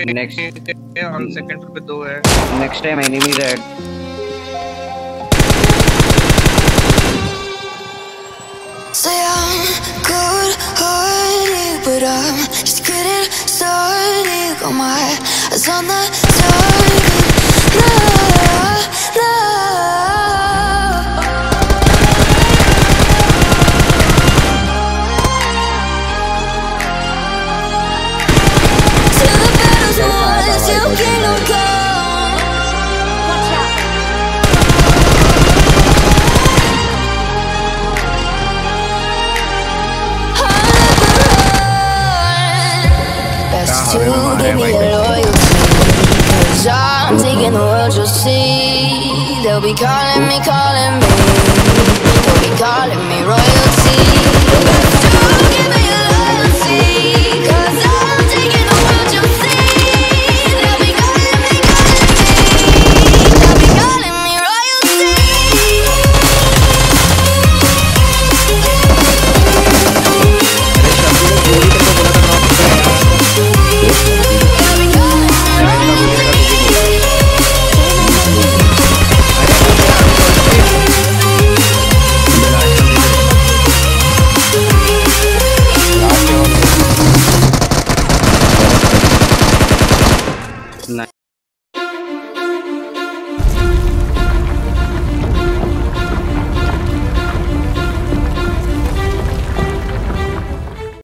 पे और सेकंड पे दो है। Next time enemy raid. Say I'm good hearted, but I'm just getting started. Got my eyes on the target. No. To give me your loyalty, cause I'm taking the world, you'll see. They'll be calling me royalty.